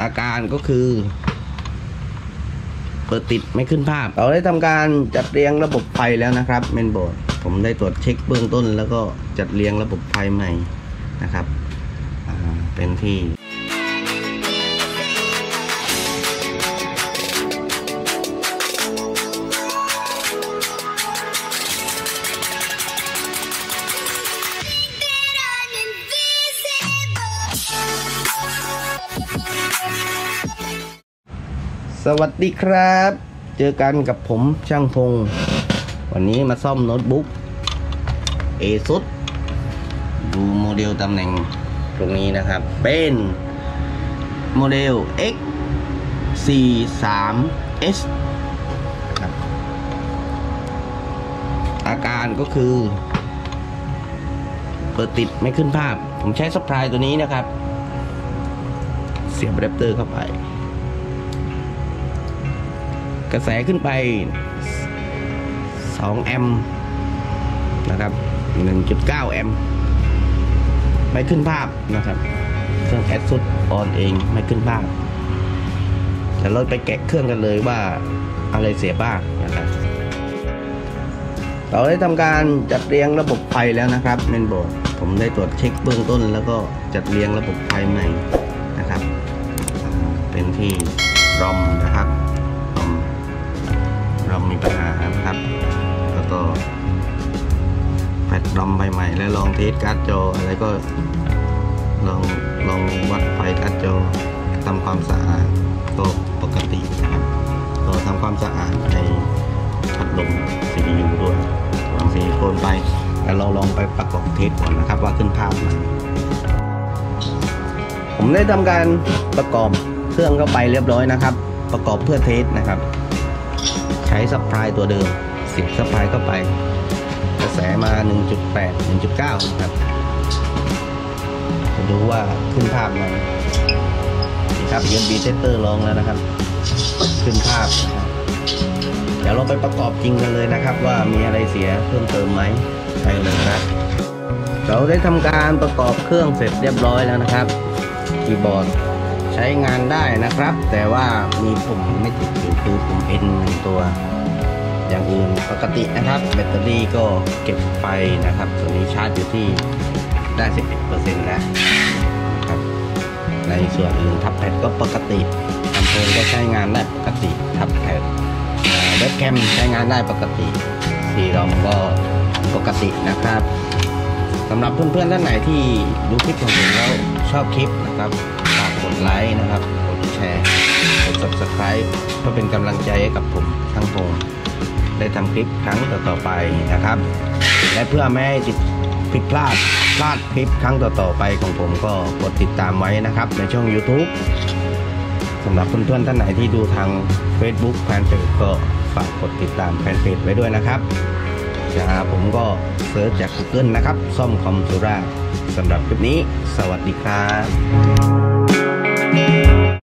อาการก็คือเปิดติดไม่ขึ้นภาพเราได้ทำการจัดเรียงระบบไฟแล้วนะครับเมนบอร์ดผมได้ตรวจเช็คเบื้องต้นแล้วก็จัดเรียงระบบไฟใหม่นะครับเป็นที่สวัสดีครับเจอกันกับผมช่างพงษ์วันนี้มาซ่อมโน้ตบุ๊ก ASUS ดูโมเดลตำแหน่งตรงนี้นะครับเป็นโมเดล X43S ครับอาการก็คือเปิดติดไม่ขึ้นภาพผมใช้ซัพพลายตัวนี้นะครับเสียบอะแดปเตอร์เข้าไปกระแสขึ้นไป2แอมป์นะครับ 1.9 แอมป์ไม่ขึ้นภาพนะครับเครื่อง ASUS ออนเองไม่ขึ้นภาพแต่เราไปแกะเครื่องกันเลยว่าอะไรเสียบ้างนะครับเราได้ทำการจัดเรียงระบบไฟแล้วนะครับเมนบอร์ดผมได้ตรวจเช็คเบื้องต้นแล้วก็จัดเรียงระบบไฟใหม่นะครับเป็นที่รอมนะครับเรามีปัญหานะครับแล้วก็แพดดอมใหม่แล้วลองเทสการ์ดจออะไรก็ลองวัดไฟการ์ดจอทำความสะอาดก็ปกตินะครับก็ทำความสะอาดในพัดลม CPU ด้วยวางซิลิโคนไปแล้วเราลองไปประกอบเทสก่อนนะครับว่าขึ้นภาพไหมผมได้ทำการประกอบเครื่องเข้าไปเรียบร้อยนะครับประกอบเพื่อเทสนะครับใช้ซัพพลายตัวเดิมเสียบซัพพลายเข้าไปกระแสมา 1.8 1.9 ครับจะดูว่าขึ้นภาพไหมครับ USB Tester ลองแล้วนะครับขึ้นภาพเดี๋ยวเราไปประกอบจริงกันเลยนะครับว่ามีอะไรเสียเพิ่มเติมไหมไปเลยครับเราได้ทำการประกอบเครื่องเสร็จเรียบร้อยแล้วนะครับคีย์บอร์ดใช้งานได้นะครับแต่ว่ามีปุ่มไม่ติดอยู่คือปุ่ม N 1ตัวอย่างอื่นปกตินะครับแบตเตอรี่ก็เก็บไปนะครับตัวนี้ชาร์จอยู่ที่ได้ 11% แล้วนะครับในส่วนอื่นทับแพดก็ปกติลำโพงก็ใช้งานได้ปกติทับแพดเว็บแคมใช้งานได้ปกติซีรอมก็ปกตินะครับสำหรับเพื่อนๆท่านไหนที่ดูคลิปของผมแล้วชอบคลิปนะครับฝากกดไลค์นะครับกดแชร์กด Subscribe เพื่อเป็นกำลังใจให้กับผมช่างพงษ์ได้ทำคลิปครั้งต่อๆไปนะครับและเพื่อไม่ให้ผิดพลาดคลิปครั้งต่อๆไปของผมก็กดติดตามไว้นะครับในช่อง YouTube สำหรับเพื่อนๆท่านไหนที่ดูทาง Facebook แฟนเพจก็ฝากกดติดตามแฟนเพจไว้ด้วยนะครับจะผมก็เสิร์ชจาก Google นะครับซ่อมคอมสุราสำหรับคลิปนี้สวัสดีครับ